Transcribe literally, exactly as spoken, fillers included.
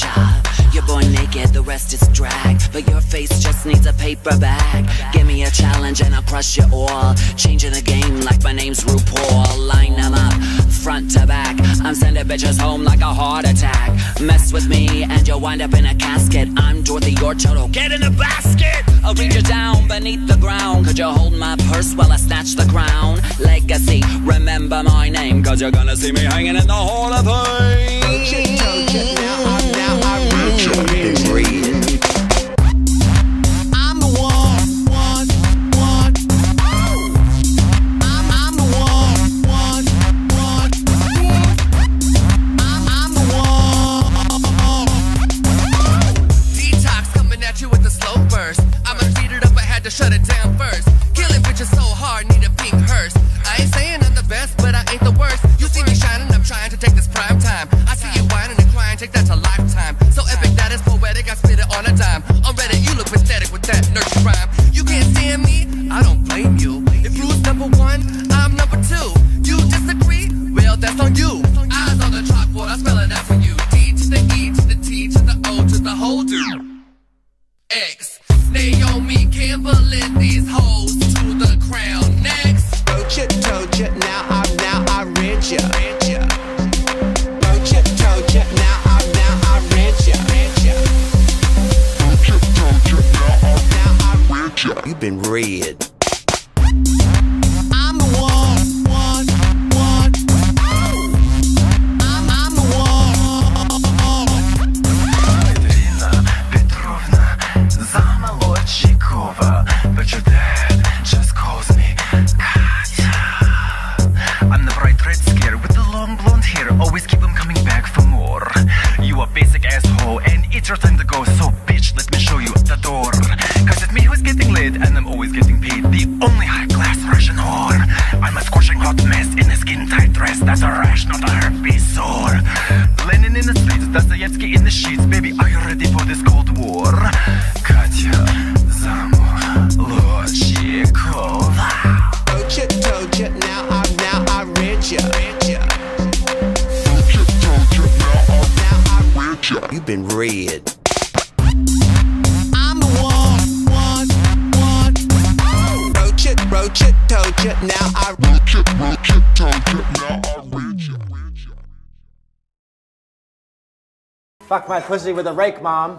job. You're born naked, the rest is drag. But your face just needs a paper bag. Give me a challenge and I'll crush you all. Changing the game like my name's RuPaul. Line them up, front to back. I'm sending bitches home like a heart attack. Mess with me and you'll wind up in a casket. I'm Dorothy, your turtle, get in the basket. I'll reach you down beneath the ground. Could you hold my purse while I snatch the crown? Legacy, remember my name, cause you're gonna see me hanging in the Hall of Fame. Don't you, don't you, now I'm, now I wrote your memory. Shut it down first. Killing bitches so hard, need a pink hearse. I ain't saying I'm the best, but I ain't the worst. You see me shining, I'm trying to take this prime time. I see you whining and crying, take that to lifetime. So epic that is poetic, I spit it on a dime. On Reddit, you look pathetic with that nurture rhyme. You can't stand me, I don't blame you. If Rue's number one, I'm number two. You disagree? Well, that's on you. Eyes on the chalkboard, I spell it out for you. D to the E to the T to the O to the whole dude. X. Naomi Campbell in these hoes to the crown. Next, don't you, told you, now I'm, now I read ya. Don't you, told you, now I'm, now I read ya. Don't you, told you, now I'm, now I read ya. You've been read. I'm the one. Fuck my pussy with a rake, Mom.